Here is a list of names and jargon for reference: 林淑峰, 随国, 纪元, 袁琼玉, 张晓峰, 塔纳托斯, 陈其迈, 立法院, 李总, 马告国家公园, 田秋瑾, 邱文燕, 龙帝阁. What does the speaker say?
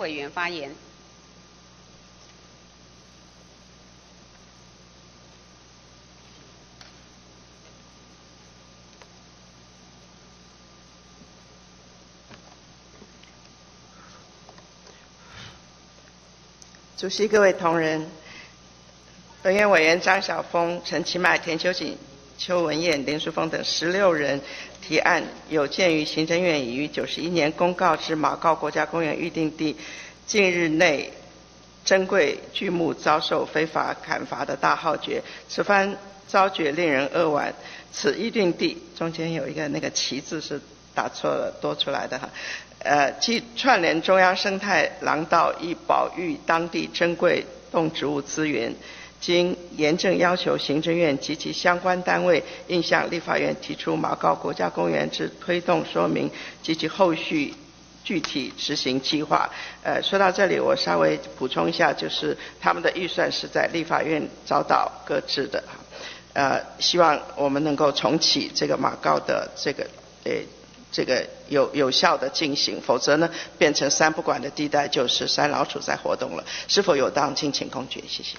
委员发言。主席、各位同仁，本院委员张晓峰、陈其迈、田秋瑾、邱文燕、林淑峰等16人提案，有鉴于行政院已于91年公告之马告国家公园预定地近日内珍贵巨木遭受非法砍伐的大浩劫，此番遭决令人扼腕。此预定地中间有一个那个“旗”字是打错了，多出来的哈。既串联中央生态廊道，亦保育当地珍贵动植物资源。经严正要求行政院及其相关单位应向立法院提出马告国家公园之推动说明及其后续具体执行计划。说到这里，我稍微补充一下，就是他们的预算是在立法院早早搁置的。希望我们能够重启这个马告的这个有效的进行，否则呢，变成三不管的地带，就是山老鼠在活动了。是否有当，敬请公决，谢谢。